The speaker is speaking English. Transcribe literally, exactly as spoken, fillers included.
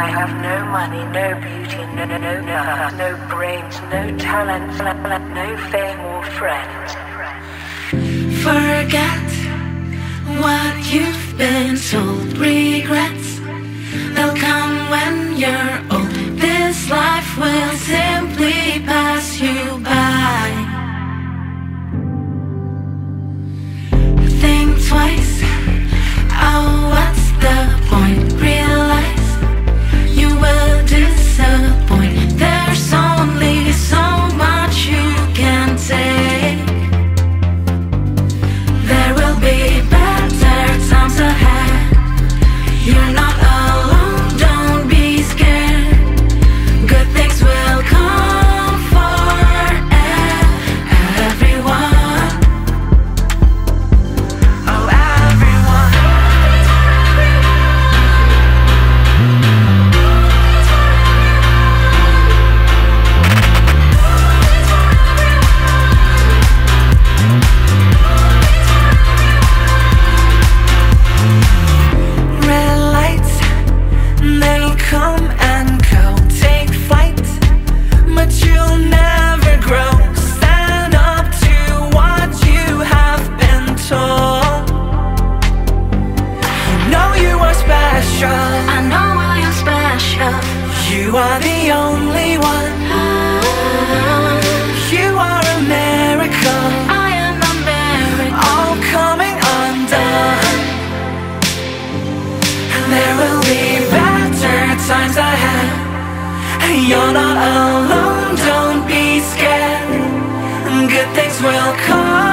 I have no money, no beauty, no no no no, no brains, no talents, no fame or friends. Forget what you've been told. Regrets, they'll come when you're old. This life will simply pass you by. Think twice, oh what's the point? Realize you will disappoint. There's only so much you can take. There will be better times ahead. You're not alone, don't be scared. Good things will come for everyone. You're not alone, don't be scared. Good things will come.